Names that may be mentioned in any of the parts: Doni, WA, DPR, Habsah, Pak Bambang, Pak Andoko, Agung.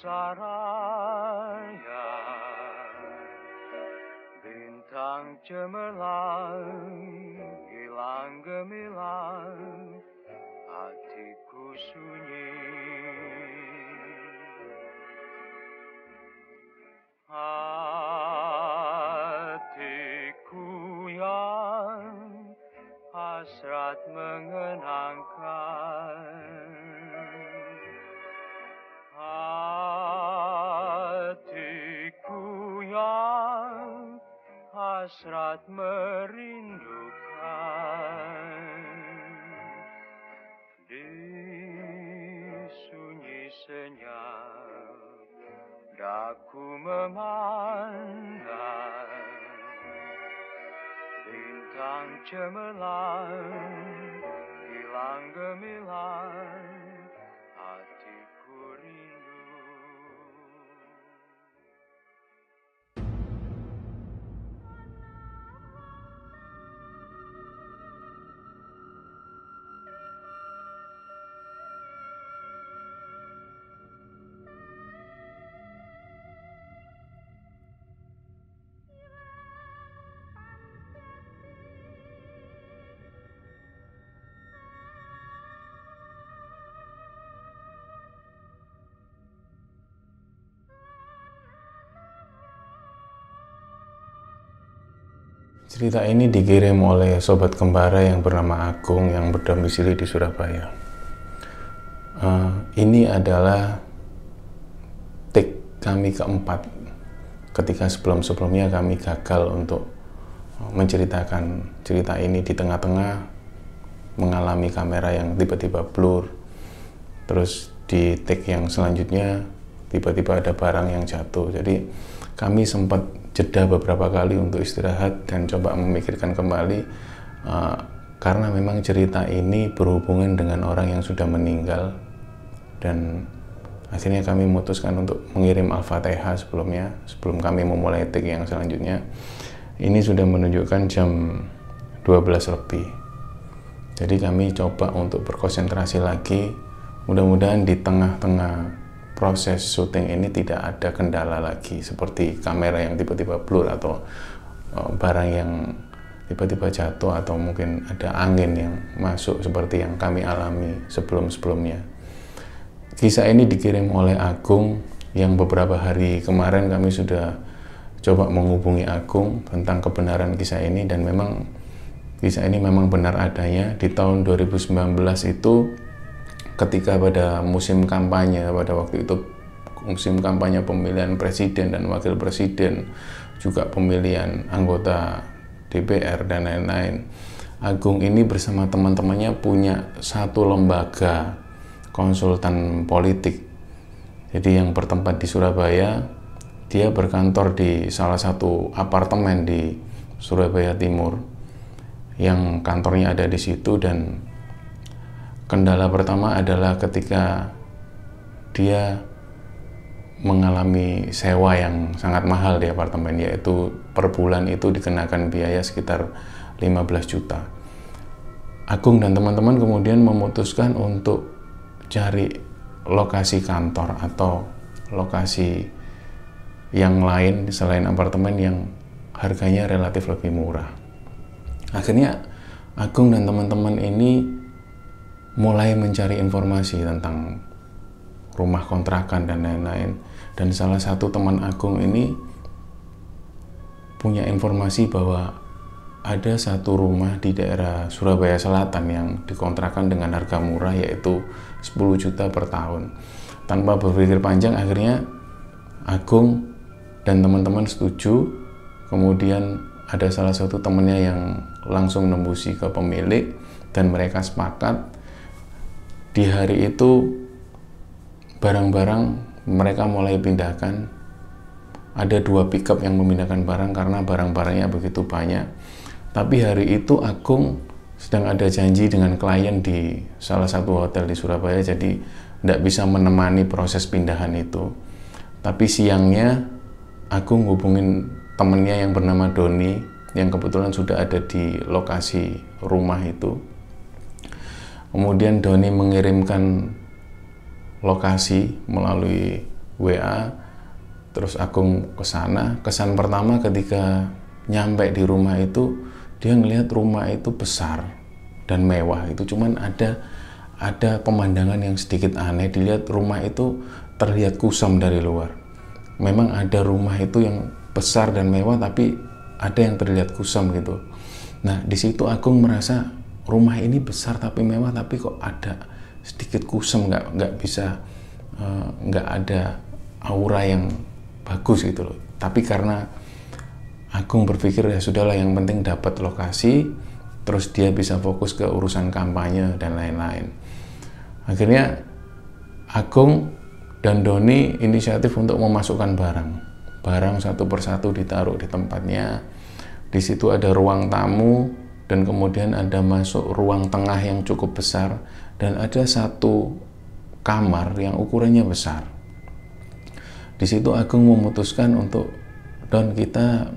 Saraya bintang cemerlang hilang gemilang, hatiku sunyi. Hatiku yang hasrat mengenangkan, hatiku yang hasrat merindukan. Di sunyi senyap daku memandang bintang cemerlang hilang gemilang. Cerita ini dikirim oleh sobat kembara yang bernama Agung yang berdomisili di Surabaya. Ini adalah take kami keempat ketika sebelum-sebelumnya kami gagal untuk menceritakan cerita ini. Di tengah-tengah mengalami kamera yang tiba-tiba blur, terus di take yang selanjutnya tiba-tiba ada barang yang jatuh. Jadi kami sempat jeda beberapa kali untuk istirahat dan coba memikirkan kembali, karena memang cerita ini berhubungan dengan orang yang sudah meninggal, dan akhirnya kami memutuskan untuk mengirim Al-Fatihah sebelumnya, sebelum kami memulai take yang selanjutnya. Ini sudah menunjukkan jam 12 lebih, jadi kami coba untuk berkonsentrasi lagi. Mudah-mudahan di tengah-tengah proses syuting ini tidak ada kendala lagi seperti kamera yang tiba-tiba blur atau barang yang tiba-tiba jatuh atau mungkin ada angin yang masuk seperti yang kami alami sebelum-sebelumnya. Kisah ini dikirim oleh Agung yang beberapa hari kemarin kami sudah coba menghubungi Agung tentang kebenaran kisah ini, dan memang kisah ini memang benar adanya. Di tahun 2019 itu ketika pada musim kampanye, pada waktu itu musim kampanye pemilihan presiden dan wakil presiden, juga pemilihan anggota DPR dan lain-lain, Agung ini bersama teman-temannya punya satu lembaga konsultan politik. Jadi yang bertempat di Surabaya, dia berkantor di salah satu apartemen di Surabaya Timur yang kantornya ada di situ. Dan kendala pertama adalah ketika dia mengalami sewa yang sangat mahal di apartemen, yaitu per bulan itu dikenakan biaya sekitar 15 juta. Agung dan teman-teman kemudian memutuskan untuk cari lokasi kantor atau lokasi yang lain selain apartemen yang harganya relatif lebih murah. Akhirnya Agung dan teman-teman ini mulai mencari informasi tentang rumah kontrakan dan lain-lain, dan salah satu teman Agung ini punya informasi bahwa ada satu rumah di daerah Surabaya Selatan yang dikontrakan dengan harga murah, yaitu 10 juta per tahun. Tanpa berpikir panjang akhirnya Agung dan teman-teman setuju. Kemudian ada salah satu temannya yang langsung nembusi ke pemilik dan mereka sepakat. Di hari itu barang-barang mereka mulai pindahkan. Ada dua pickup yang memindahkan barang karena barang-barangnya begitu banyak. Tapi hari itu Agung sedang ada janji dengan klien di salah satu hotel di Surabaya, jadi tidak bisa menemani proses pindahan itu. Tapi siangnya Agung hubungin temennya yang bernama Doni, yang kebetulan sudah ada di lokasi rumah itu. Kemudian Doni mengirimkan lokasi melalui WA, terus Agung ke sana. Kesan pertama ketika nyampe di rumah itu, dia ngelihat rumah itu besar dan mewah itu, cuman ada pemandangan yang sedikit aneh. Dilihat rumah itu terlihat kusam dari luar. Memang ada rumah itu yang besar dan mewah, tapi ada yang terlihat kusam gitu. Nah, di situ Agung merasa rumah ini besar tapi mewah, tapi kok ada sedikit kusam, nggak ada aura yang bagus gitu loh. Tapi karena Agung berpikir ya sudahlah, yang penting dapat lokasi, terus dia bisa fokus ke urusan kampanye dan lain-lain. Akhirnya Agung dan Doni inisiatif untuk memasukkan barang satu persatu ditaruh di tempatnya. Di situ ada ruang tamu dan kemudian ada masuk ruang tengah yang cukup besar dan ada satu kamar yang ukurannya besar. Di situ Agung memutuskan untuk, Don, kita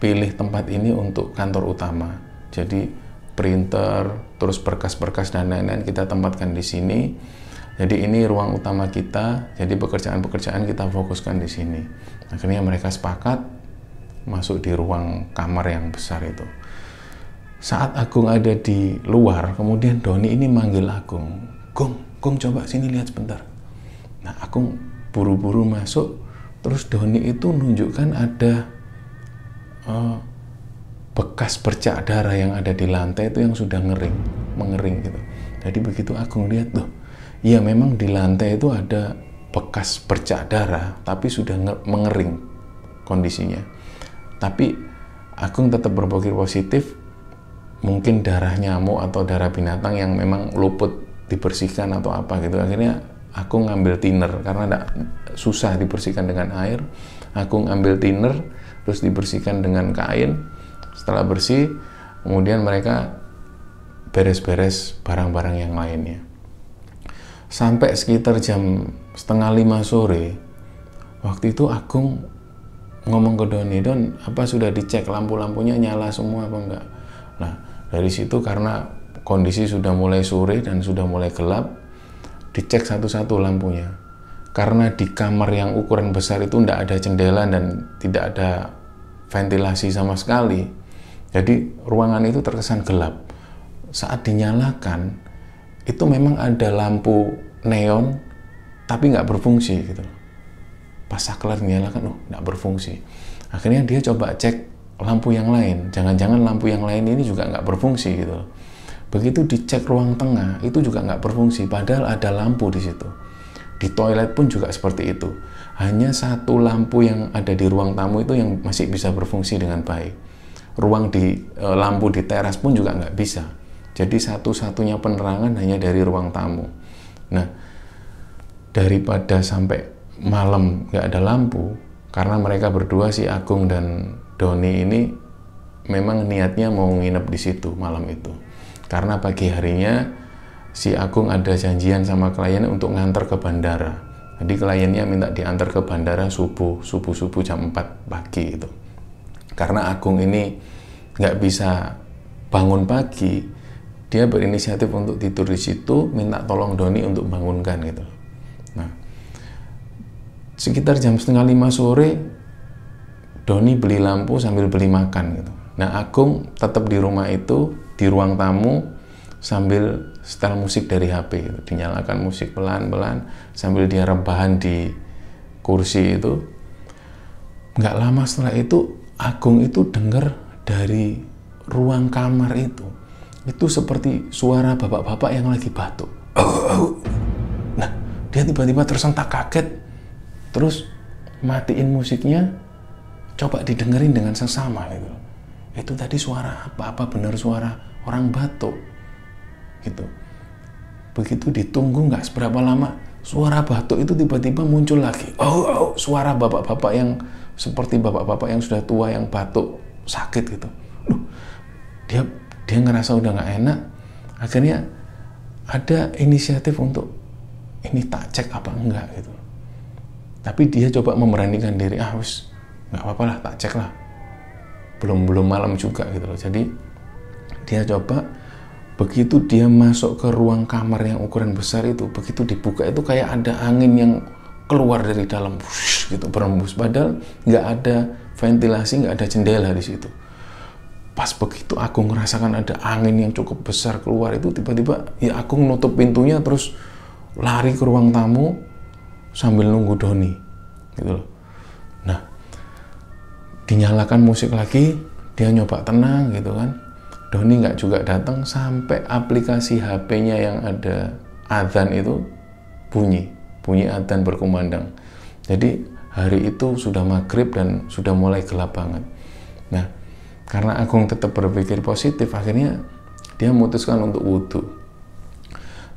pilih tempat ini untuk kantor utama. Jadi printer, terus berkas-berkas dan lain-lain kita tempatkan di sini. Jadi ini ruang utama kita. Jadi pekerjaan-pekerjaan kita fokuskan di sini. Akhirnya mereka sepakat masuk di ruang kamar yang besar itu. Saat Agung ada di luar, kemudian Doni ini manggil Agung, Gung, coba sini lihat sebentar. Nah, Agung buru-buru masuk, terus Doni itu nunjukkan ada bekas bercak darah yang ada di lantai itu yang sudah mengering gitu. Jadi begitu Agung lihat, tuh, ya memang di lantai itu ada bekas bercak darah tapi sudah mengering kondisinya. Tapi Agung tetap berpikir positif, mungkin darah nyamuk atau darah binatang yang memang luput dibersihkan atau apa gitu. Akhirnya Agung ngambil thinner karena susah dibersihkan dengan air. Agung ambil thinner terus dibersihkan dengan kain. Setelah bersih, kemudian mereka beres-beres barang-barang yang lainnya. Sampai sekitar jam 4:30 sore, waktu itu Agung ngomong ke Doni, Don, apa sudah dicek lampu-lampunya nyala semua apa enggak? Nah, dari situ karena kondisi sudah mulai sore dan sudah mulai gelap, dicek satu-satu lampunya. Karena di kamar yang ukuran besar itu tidak ada jendela dan tidak ada ventilasi sama sekali, jadi ruangan itu terkesan gelap. Saat dinyalakan itu memang ada lampu neon tapi nggak berfungsi gitu. Pas saklar dinyalakan, nggak berfungsi. Akhirnya dia coba cek lampu yang lain, jangan-jangan lampu yang lain ini juga nggak berfungsi gitu. Begitu dicek ruang tengah itu juga nggak berfungsi, padahal ada lampu di situ. Di toilet pun juga seperti itu. Hanya satu lampu yang ada di ruang tamu itu yang masih bisa berfungsi dengan baik. Lampu di teras pun juga nggak bisa. Jadi satu-satunya penerangan hanya dari ruang tamu. Nah, daripada sampai malam nggak ada lampu, karena mereka berdua, si Agung dan Doni ini, memang niatnya mau nginep di situ malam itu. Karena pagi harinya si Agung ada janjian sama klien untuk ngantar ke bandara. Jadi kliennya minta diantar ke bandara subuh jam 4 pagi itu. Karena Agung ini nggak bisa bangun pagi, dia berinisiatif untuk tidur di situ, minta tolong Doni untuk bangunkan gitu. sekitar jam 4:30 sore Doni beli lampu sambil beli makan gitu. Nah, Agung tetap di rumah itu, di ruang tamu, sambil setel musik dari HP gitu. Dinyalakan musik pelan-pelan sambil dia rebahan di kursi itu. Nggak lama setelah itu Agung itu dengar dari ruang kamar itu seperti suara bapak-bapak yang lagi batuk. Nah, dia tiba-tiba tersentak kaget, terus matiin musiknya, coba didengerin dengan sesama gitu. Itu tadi suara apa bener suara orang batuk gitu. Begitu ditunggu nggak seberapa lama, suara batuk itu tiba-tiba muncul lagi. Suara bapak-bapak yang seperti bapak-bapak yang sudah tua yang batuk sakit gitu. Dia ngerasa udah nggak enak, akhirnya ada inisiatif untuk ini tak cek apa enggak gitu. Tapi dia coba memberanikan diri, wis nggak apa-apa lah, tak cek lah, belum malam juga gitu loh. Jadi dia coba, begitu dia masuk ke ruang kamar yang ukuran besar itu, begitu dibuka itu kayak ada angin yang keluar dari dalam, wush, gitu berembus, padahal nggak ada ventilasi, nggak ada jendela di situ. Pas begitu Agung ngerasakan ada angin yang cukup besar keluar itu, tiba-tiba ya Agung nutup pintunya terus lari ke ruang tamu sambil nunggu Doni gitu loh. Nah, dinyalakan musik lagi, dia nyoba tenang gitu kan. Doni nggak juga datang, sampai aplikasi HP-nya yang ada azan itu bunyi azan berkumandang. Jadi hari itu sudah maghrib dan sudah mulai gelap banget. Nah, karena Agung tetap berpikir positif, akhirnya dia memutuskan untuk wudhu.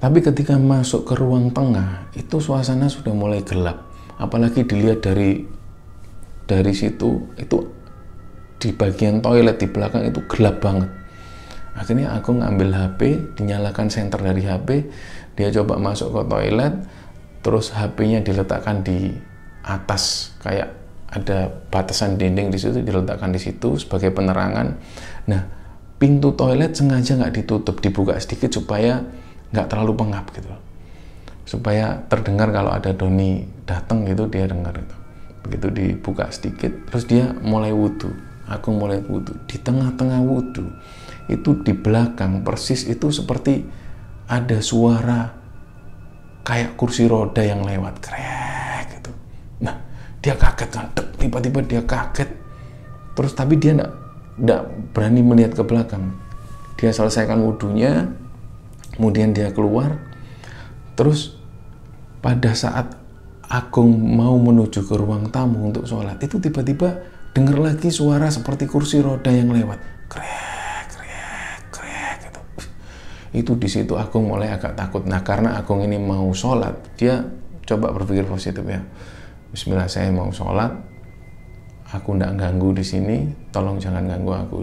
Tapi ketika masuk ke ruang tengah, itu suasana sudah mulai gelap. Apalagi dilihat dari situ, itu di bagian toilet di belakang itu gelap banget. Akhirnya Agung ambil HP, dinyalakan senter dari HP, dia coba masuk ke toilet, terus HP-nya diletakkan di atas kayak ada batasan dinding di situ, diletakkan di situ sebagai penerangan. Nah, pintu toilet sengaja nggak ditutup, dibuka sedikit supaya nggak terlalu pengap gitu, supaya terdengar kalau ada Doni datang gitu, dia dengar gitu. Begitu dibuka sedikit, terus dia mulai wudhu. Aku mulai wudhu. Di tengah-tengah wudhu itu di belakang persis itu seperti ada suara kayak kursi roda yang lewat krek gitu. Nah, dia kaget kan, tiba-tiba dia kaget. Terus tapi dia enggak berani melihat ke belakang. Dia selesaikan wudhunya, kemudian dia keluar. Terus pada saat Agung mau menuju ke ruang tamu untuk sholat, itu tiba-tiba dengar lagi suara seperti kursi roda yang lewat, krek krek krek gitu. Itu di situ Agung mulai agak takut. Nah, karena Agung ini mau sholat, dia coba berpikir positif ya. Bismillah, saya mau sholat, aku ndak ganggu di sini, tolong jangan ganggu aku.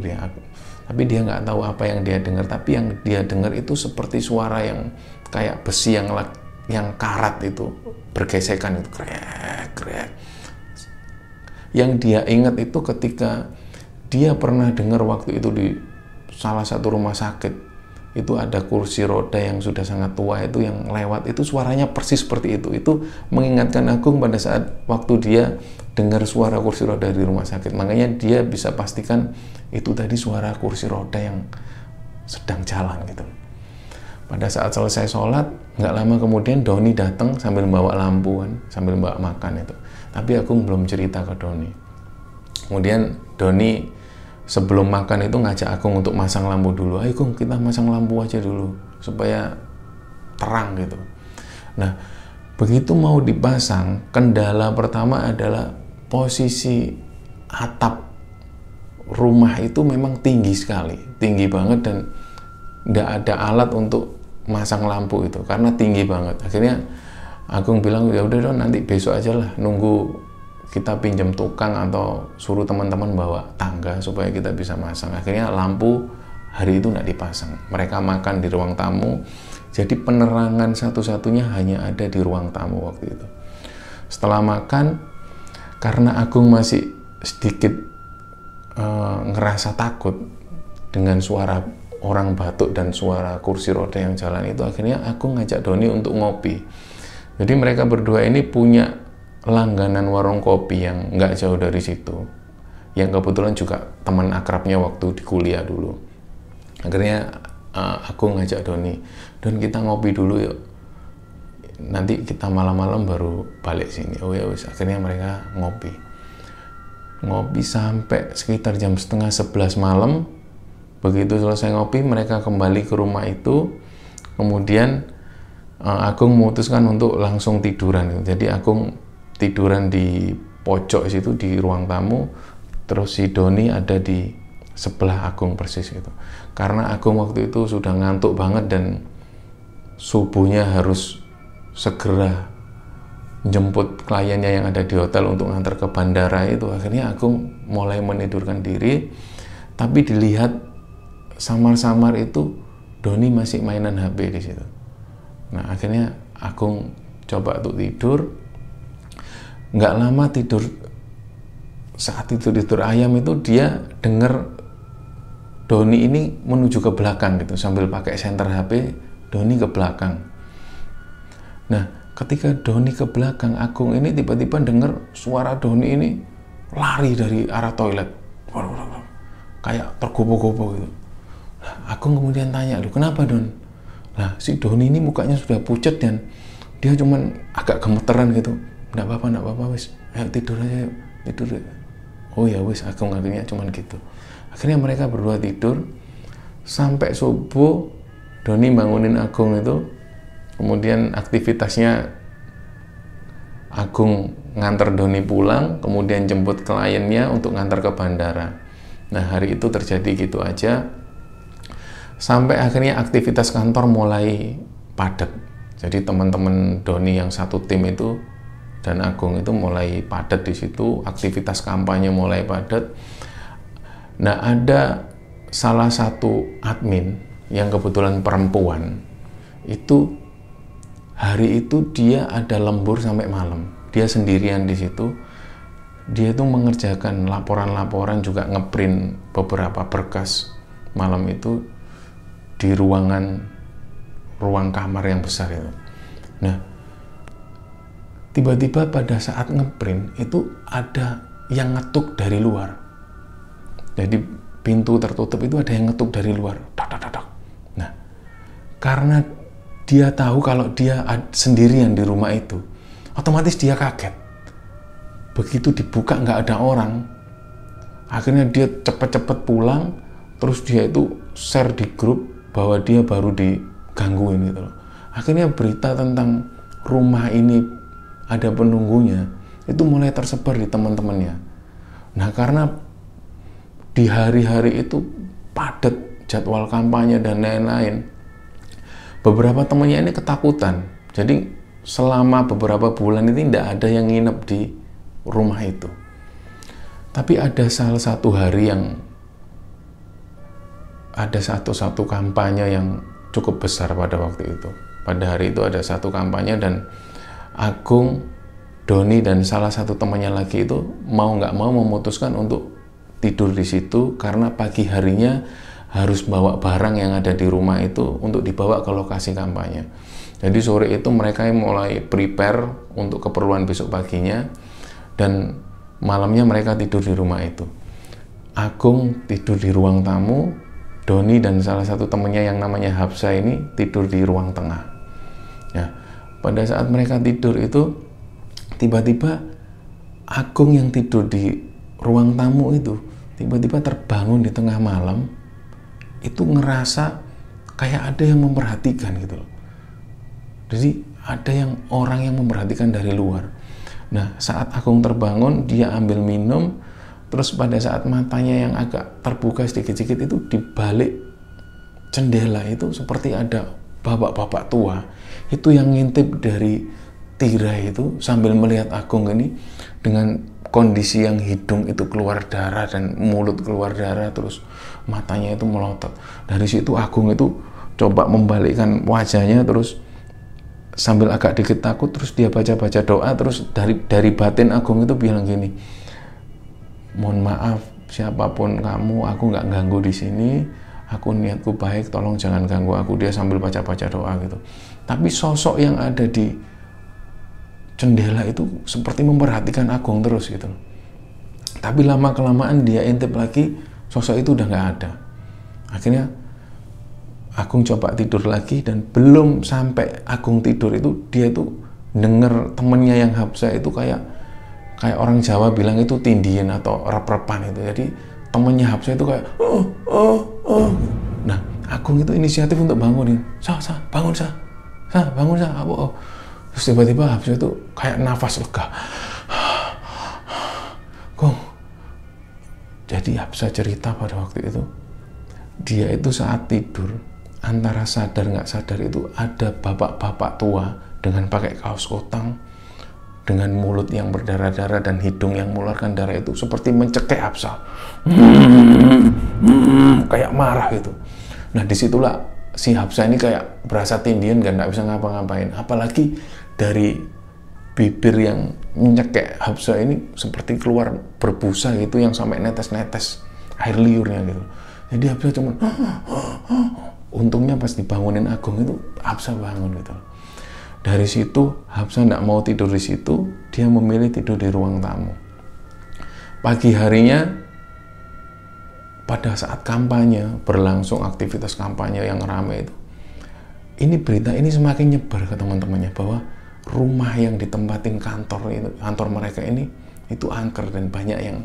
Tapi dia nggak tahu apa yang dia dengar. Tapi yang dia dengar itu seperti suara yang kayak besi yang karat itu bergesekan itu, krek krek. Yang dia ingat itu ketika dia pernah dengar waktu itu di salah satu rumah sakit, itu ada kursi roda yang sudah sangat tua itu yang lewat, itu suaranya persis seperti itu. Itu mengingatkan Agung pada saat waktu dia dengar suara kursi roda di rumah sakit. Makanya dia bisa pastikan itu tadi suara kursi roda yang sedang jalan gitu. Pada saat selesai sholat, nggak lama kemudian Doni datang sambil bawa lampu kan, sambil bawa makan itu. Tapi Agung belum cerita ke Doni. Kemudian Doni sebelum makan itu ngajak Agung untuk masang lampu dulu. Ayo Gung, kita masang lampu aja dulu supaya terang gitu. Nah, begitu mau dipasang, kendala pertama adalah posisi atap rumah itu memang tinggi sekali, tinggi banget, dan nggak ada alat untuk masang lampu itu karena tinggi banget. Akhirnya Agung bilang, ya udah dong, nanti besok aja lah, nunggu kita pinjam tukang atau suruh teman-teman bawa tangga supaya kita bisa masang. Akhirnya lampu hari itu nggak dipasang. Mereka makan di ruang tamu. Jadi penerangan satu-satunya hanya ada di ruang tamu waktu itu. Setelah makan, karena Agung masih sedikit ngerasa takut dengan suara orang batuk dan suara kursi roda yang jalan itu, akhirnya Agung ngajak Doni untuk ngopi. Jadi mereka berdua ini punya langganan warung kopi yang nggak jauh dari situ, yang kebetulan juga teman akrabnya waktu di kuliah dulu. Akhirnya aku ngajak Doni, "Don, kita ngopi dulu yuk, nanti kita malam-malam baru balik sini." Oh ya wis, akhirnya mereka ngopi sampai sekitar jam 10:30 malam. Begitu selesai ngopi, mereka kembali ke rumah itu. Kemudian Agung memutuskan untuk langsung tiduran. Jadi Agung tiduran di pojok situ di ruang tamu, terus si Doni ada di sebelah Agung persis gitu. Karena Agung waktu itu sudah ngantuk banget dan subuhnya harus segera jemput kliennya yang ada di hotel untuk ngantar ke bandara itu. Akhirnya Agung mulai menidurkan diri, tapi dilihat samar-samar itu Doni masih mainan HP di situ. Nah, akhirnya Agung coba untuk tidur. Nggak lama tidur, saat tidur ayam itu dia dengar Doni ini menuju ke belakang gitu, sambil pakai senter HP Doni ke belakang. Nah, ketika Doni ke belakang, Agung ini tiba-tiba dengar suara Doni ini lari dari arah toilet, kayak tergopoh-gopoh gitu. Nah, Agung kemudian tanya, "Lu kenapa, Don?" Nah, si Doni ini mukanya sudah pucat dan dia cuman agak gemeteran gitu. Nggak apa-apa, wis. Ayo tidur aja, yuk. Tidur." Oh ya wis, Agung akhirnya cuman gitu. Akhirnya mereka berdua tidur sampai subuh. Doni bangunin Agung itu. Kemudian aktivitasnya Agung nganter Doni pulang, kemudian jemput kliennya untuk nganter ke bandara. Nah, hari itu terjadi gitu aja sampai akhirnya aktivitas kantor mulai padat. Jadi teman-teman Doni yang satu tim itu dan Agung itu mulai padat di situ, aktivitas kampanye mulai padat. Nah, ada salah satu admin yang kebetulan perempuan itu, hari itu dia ada lembur sampai malam. Dia sendirian di situ. Dia itu mengerjakan laporan-laporan, juga ngeprint beberapa berkas malam itu di ruang kamar yang besar itu. Nah, tiba-tiba pada saat ngeprint itu ada yang ngetuk dari luar. Jadi pintu tertutup itu ada yang ngetuk dari luar. Dak. Nah, karena dia tahu kalau dia sendirian di rumah itu, otomatis dia kaget. Begitu dibuka nggak ada orang, akhirnya dia cepet-cepet pulang. Terus dia itu share di grup bahwa dia baru digangguin gitu loh. Akhirnya berita tentang rumah ini ada penunggunya itu mulai tersebar di teman-temannya. Nah, karena di hari-hari itu padat jadwal kampanye dan lain-lain, beberapa temannya ini ketakutan. Jadi selama beberapa bulan ini tidak ada yang nginep di rumah itu. Tapi ada salah satu hari yang ada satu kampanye yang cukup besar pada waktu itu. Pada hari itu ada satu kampanye dan Agung, Doni dan salah satu temannya lagi itu mau nggak mau memutuskan untuk tidur di situ karena pagi harinya harus bawa barang yang ada di rumah itu untuk dibawa ke lokasi kampanye. Jadi sore itu mereka mulai prepare untuk keperluan besok paginya. Dan malamnya mereka tidur di rumah itu. Agung tidur di ruang tamu, Doni dan salah satu temennya yang namanya Habsah ini tidur di ruang tengah. Nah, pada saat mereka tidur itu, tiba-tiba Agung yang tidur di ruang tamu itu, tiba-tiba terbangun di tengah malam, itu ngerasa kayak ada yang memperhatikan gitu loh. Jadi ada orang yang memperhatikan dari luar. Nah, saat Agung terbangun, dia ambil minum, terus pada saat matanya yang agak terbuka sedikit-sedikit itu di balik jendela itu seperti ada bapak-bapak tua itu yang ngintip dari tirai itu sambil melihat Agung ini dengan kondisi yang hidung itu keluar darah dan mulut keluar darah, terus matanya itu melotot. Dari situ Agung itu coba membalikkan wajahnya, terus sambil agak dikit takut, terus dia baca-baca doa. Terus dari batin Agung itu bilang gini, "Mohon maaf siapapun kamu, aku nggak ganggu di sini. Aku niatku baik, tolong jangan ganggu aku." Dia sambil baca-baca doa gitu. Tapi sosok yang ada di jendela itu seperti memperhatikan Agung terus gitu. Tapi lama-kelamaan dia intip lagi, sosok itu udah nggak ada. Akhirnya Agung coba tidur lagi, dan belum sampai Agung tidur itu dia tuh denger temennya yang Habsah itu kayak orang Jawa bilang itu tindian atau rep-repan itu. Jadi temennya Habsah itu kayak oh. Nah, Agung itu inisiatif untuk bangunin. Sah, bangun sah. Sah, bangun sah. Apa? Terus tiba-tiba Habsah itu kayak nafas lega. Kong. Jadi Habsah cerita pada waktu itu, dia itu saat tidur antara sadar nggak sadar itu ada bapak-bapak tua dengan pakai kaos kotang, dengan mulut yang berdarah-darah dan hidung yang mengeluarkan darah itu seperti mencekik Habsah, kayak marah gitu. Nah disitulah si Habsah ini kayak berasa tindian kan, nggak bisa ngapa-ngapain. Apalagi dari bibir yang mencekik Habsah ini seperti keluar berbusa gitu, yang sampai netes-netes air liurnya gitu. Jadi Habsah cuma untungnya pas dibangunin Agung itu Habsah bangun gitu. Dari situ Habsah nggak mau tidur di situ, dia memilih tidur di ruang tamu. Pagi harinya pada saat kampanye berlangsung, aktivitas kampanye yang ramai itu, ini berita ini semakin nyebar ke teman-temannya bahwa rumah yang ditempatin kantor mereka ini itu angker dan banyak yang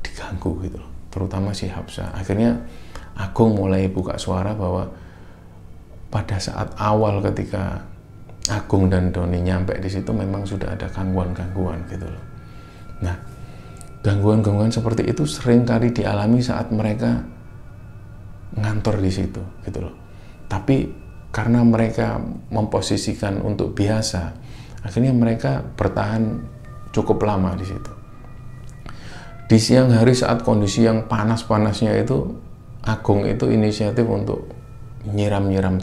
diganggu gitu loh, terutama si Habsah. Akhirnya Agung mulai buka suara bahwa pada saat awal ketika Agung dan Doni nyampe di situ memang sudah ada gangguan-gangguan gitu loh. Nah, gangguan-gangguan seperti itu sering kali dialami saat mereka ngantor di situ gitu loh. Tapi karena mereka memposisikan untuk biasa, akhirnya mereka bertahan cukup lama di situ. Di siang hari saat kondisi yang panas-panasnya itu, Agung itu inisiatif untuk nyiram-nyiram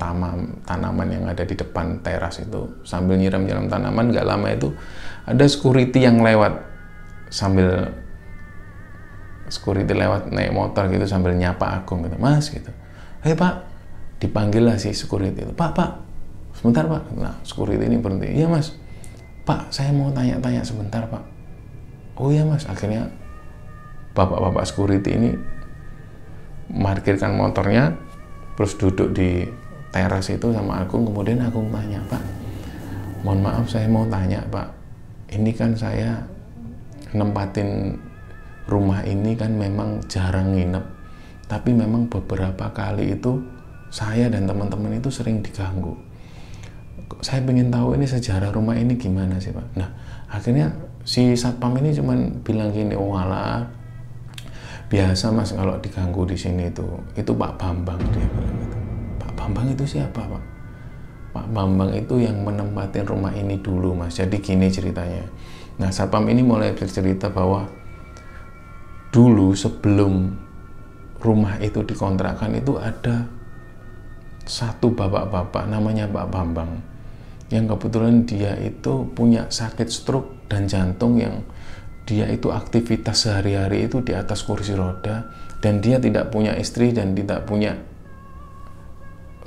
tanaman yang ada di depan teras itu. Sambil nyiram-nyiram tanaman, gak lama itu ada security yang lewat, sambil security lewat naik motor gitu, sambil nyapa Agung gitu, "Mas," gitu. "Hei Pak," dipanggil lah si security itu. Pak, sebentar Pak." Nah, security ini berhenti. "Iya Mas." "Pak, saya mau tanya-tanya sebentar Pak." "Oh iya Mas." Akhirnya bapak-bapak security ini parkirkan motornya, terus duduk di teras itu sama Agung. Kemudian Agung tanya, "Pak, mohon maaf saya mau tanya Pak, ini kan saya nempatin rumah ini kan memang jarang nginep, tapi memang beberapa kali itu saya dan teman-teman itu sering diganggu. Saya pengen tahu ini sejarah rumah ini gimana sih Pak?" Nah, akhirnya si satpam ini cuman bilang gini, "Oh alah, biasa Mas kalau diganggu di sini itu Pak Bambang," dia bilang gitu. "Pak Bambang itu siapa Pak?" "Pak Bambang itu yang menempatin rumah ini dulu Mas. Jadi gini ceritanya." Nah, satpam ini mulai bercerita bahwa dulu sebelum rumah itu dikontrakkan itu ada satu bapak-bapak namanya Pak Bambang, yang kebetulan dia itu punya sakit stroke dan jantung, yang dia itu aktivitas sehari-hari itu di atas kursi roda, dan dia tidak punya istri dan tidak punya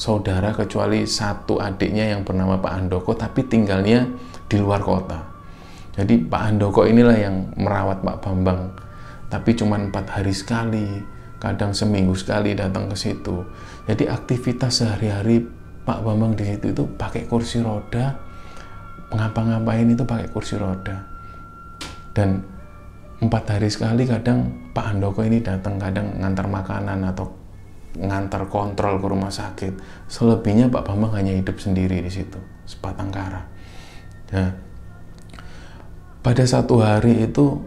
saudara kecuali satu adiknya yang bernama Pak Andoko, tapi tinggalnya di luar kota. Jadi Pak Andoko inilah yang merawat Pak Bambang, tapi cuma 4 hari sekali, kadang seminggu sekali datang ke situ. Jadi aktivitas sehari-hari Pak Bambang di situ itu pakai kursi roda, ngapa-ngapain itu pakai kursi roda. Dan 4 hari sekali kadang Pak Andoko ini datang, kadang ngantar makanan atau ngantar kontrol ke rumah sakit. Selebihnya Pak Bambang hanya hidup sendiri di situ, sepatang kara. Nah, pada satu hari itu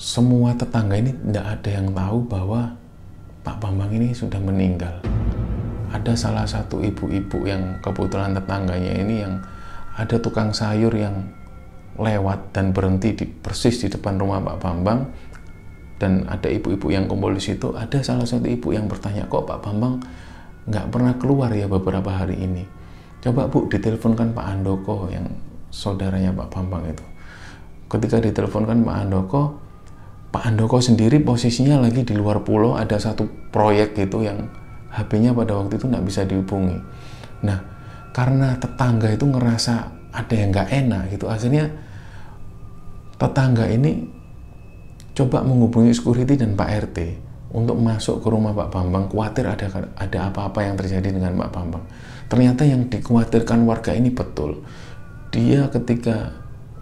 semua tetangga ini tidak ada yang tahu bahwa Pak Bambang ini sudah meninggal. Ada salah satu ibu-ibu yang kebetulan tetangganya ini, yang ada tukang sayur yang lewat dan berhenti persis di depan rumah Pak Bambang, dan ada ibu-ibu yang kumpul di situ. Ada salah satu ibu yang bertanya, "Kok Pak Bambang nggak pernah keluar ya beberapa hari ini? Coba Bu diteleponkan Pak Andoko," yang saudaranya Pak Bambang itu. Ketika diteleponkan Pak Andoko sendiri posisinya lagi di luar pulau, ada satu proyek gitu yang HP-nya pada waktu itu nggak bisa dihubungi. Nah, karena tetangga itu ngerasa ada yang nggak enak gitu, akhirnya tetangga ini coba menghubungi security dan Pak RT untuk masuk ke rumah Pak Bambang, khawatir ada apa-apa yang terjadi dengan Pak Bambang. Ternyata yang dikhawatirkan warga ini betul. Dia ketika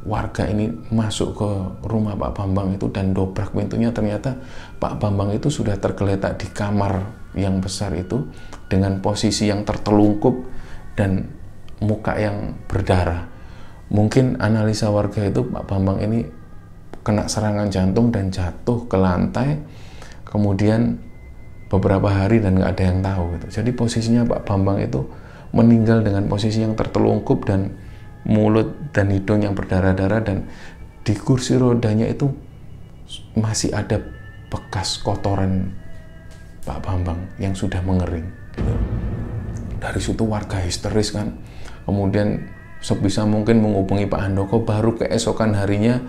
warga ini masuk ke rumah Pak Bambang itu dan dobrak pintunya, ternyata Pak Bambang itu sudah tergeletak di kamar yang besar itu dengan posisi yang tertelungkup dan muka yang berdarah. Mungkin analisa warga itu Pak Bambang ini kena serangan jantung dan jatuh ke lantai, kemudian beberapa hari dan nggak ada yang tahu gitu. Jadi posisinya Pak Bambang itu meninggal dengan posisi yang tertelungkup dan mulut dan hidung yang berdarah-darah, dan di kursi rodanya itu masih ada bekas kotoran Pak Bambang yang sudah mengering. Dari situ warga histeris kan, kemudian sebisa mungkin menghubungi Pak Andoko. Baru keesokan harinya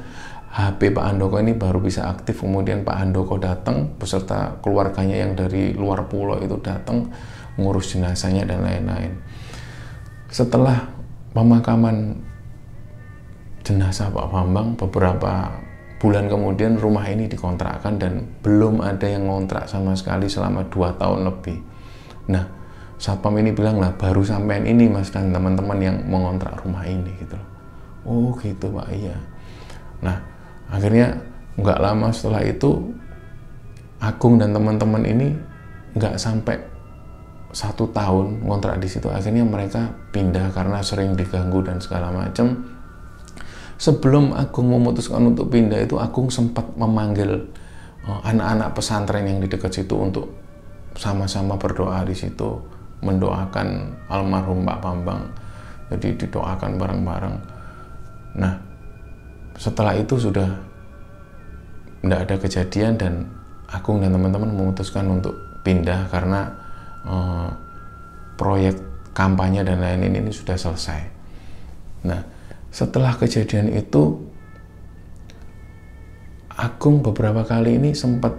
HP Pak Andoko ini baru bisa aktif. Kemudian Pak Andoko datang beserta keluarganya yang dari luar pulau itu datang ngurus jenazahnya dan lain-lain. Setelah pemakaman jenazah Pak Bambang, beberapa bulan kemudian rumah ini dikontrakkan dan belum ada yang ngontrak sama sekali selama 2 tahun lebih. Nah, satpam ini bilang, lah baru sampean ini Mas dan teman-teman yang mengontrak rumah ini gitu. Oh gitu Pak, iya. Nah, akhirnya nggak lama setelah itu Agung dan teman-teman ini nggak sampai 1 tahun ngontrak di situ, akhirnya mereka pindah karena sering diganggu dan segala macam. Sebelum Agung memutuskan untuk pindah itu, Agung sempat memanggil anak-anak pesantren yang di dekat situ untuk sama-sama berdoa di situ, mendoakan almarhum Pak Bambang. Jadi didoakan bareng-bareng. Nah, setelah itu sudah tidak ada kejadian dan Agung dan teman-teman memutuskan untuk pindah karena proyek kampanye dan lain-lain ini sudah selesai. Nah, setelah kejadian itu Agung beberapa kali ini sempat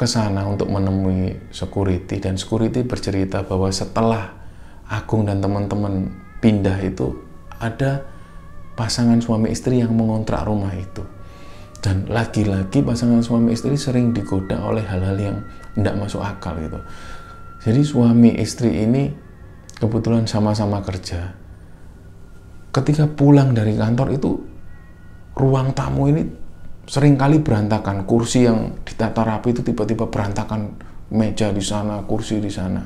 ke sana untuk menemui security, dan security bercerita bahwa setelah Agung dan teman-teman pindah itu ada pasangan suami istri yang mengontrak rumah itu, dan lagi-lagi pasangan suami istri sering digoda oleh hal-hal yang tidak masuk akal gitu. Jadi suami istri ini kebetulan sama-sama kerja. Ketika pulang dari kantor itu ruang tamu ini seringkali berantakan. Kursi yang ditata rapi itu tiba-tiba berantakan, meja di sana, kursi di sana.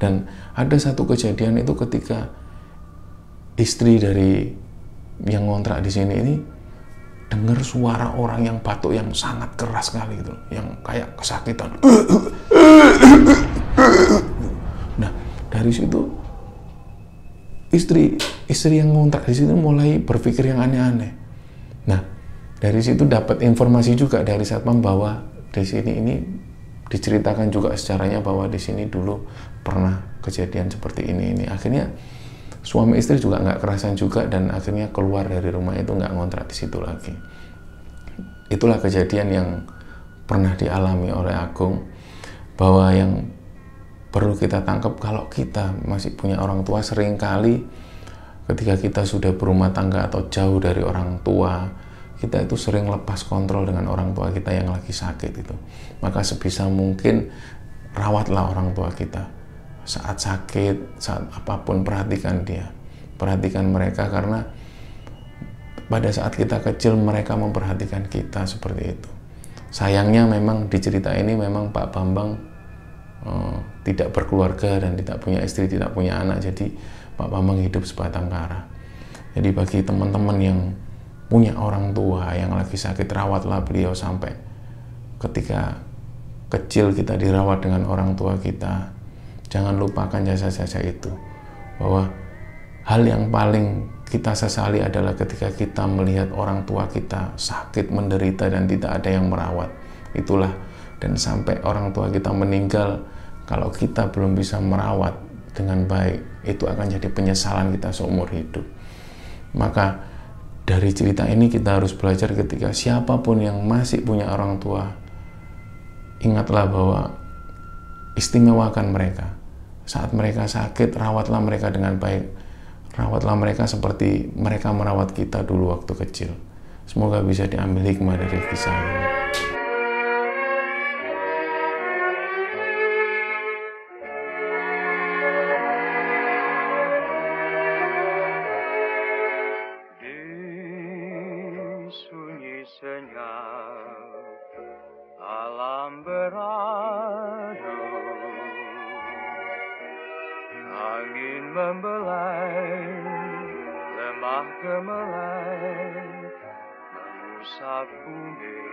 Dan ada satu kejadian itu ketika istri dari yang ngontrak di sini ini dengar suara orang yang batuk yang sangat keras sekali gitu, yang kayak kesakitan. Nah, dari situ istri yang ngontrak di situ mulai berpikir yang aneh-aneh. Nah, dari situ dapat informasi juga dari satpam bahwa di sini ini diceritakan juga sejarahnya bahwa di sini dulu pernah kejadian seperti ini. Akhirnya suami istri juga nggak kerasan juga, dan akhirnya keluar dari rumah itu, nggak ngontrak di situ lagi. Itulah kejadian yang pernah dialami oleh Agung, bahwa yang perlu kita tangkap kalau kita masih punya orang tua, seringkali ketika kita sudah berumah tangga atau jauh dari orang tua, kita itu sering lepas kontrol dengan orang tua kita yang lagi sakit itu. Maka sebisa mungkin rawatlah orang tua kita. Saat sakit, saat apapun, perhatikan dia. Perhatikan mereka, karena pada saat kita kecil mereka memperhatikan kita seperti itu. Sayangnya memang di cerita ini memang Pak Bambang tidak berkeluarga dan tidak punya istri, tidak punya anak. Jadi Pak Bambang hidup sebatang kara. Jadi bagi teman-teman yang punya orang tua yang lagi sakit, rawatlah beliau sampai ketika kecil kita dirawat dengan orang tua kita. Jangan lupakan jasa-jasa itu, bahwa hal yang paling kita sesali adalah ketika kita melihat orang tua kita sakit, menderita, dan tidak ada yang merawat. Itulah, dan sampai orang tua kita meninggal, kalau kita belum bisa merawat dengan baik, itu akan jadi penyesalan kita seumur hidup. Maka dari cerita ini kita harus belajar, ketika siapapun yang masih punya orang tua, ingatlah bahwa istimewakan mereka. Saat mereka sakit, rawatlah mereka dengan baik. Rawatlah mereka seperti mereka merawat kita dulu waktu kecil. Semoga bisa diambil hikmah dari kisah ini. Di sunyi senyap, alam beradu, angin membelai, lembah gemelai, mengusap bumi.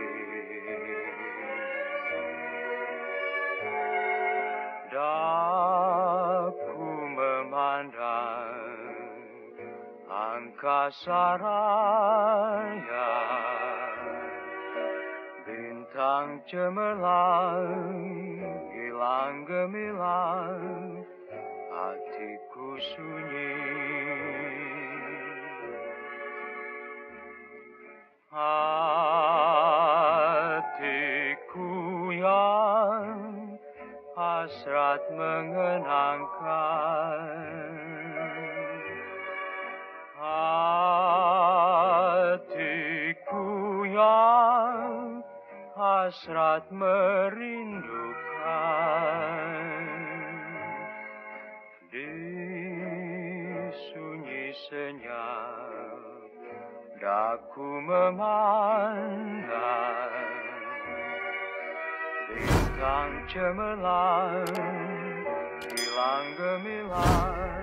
Daku memandang angkasa raya, bintang cemerlang hilang gemilang, hatiku sunyi. Hatiku yang hasrat mengenangkan, hatiku yang hasrat merindukan. Di sunyi senyap, daku memandang bintang cemerlang hilang gemilang.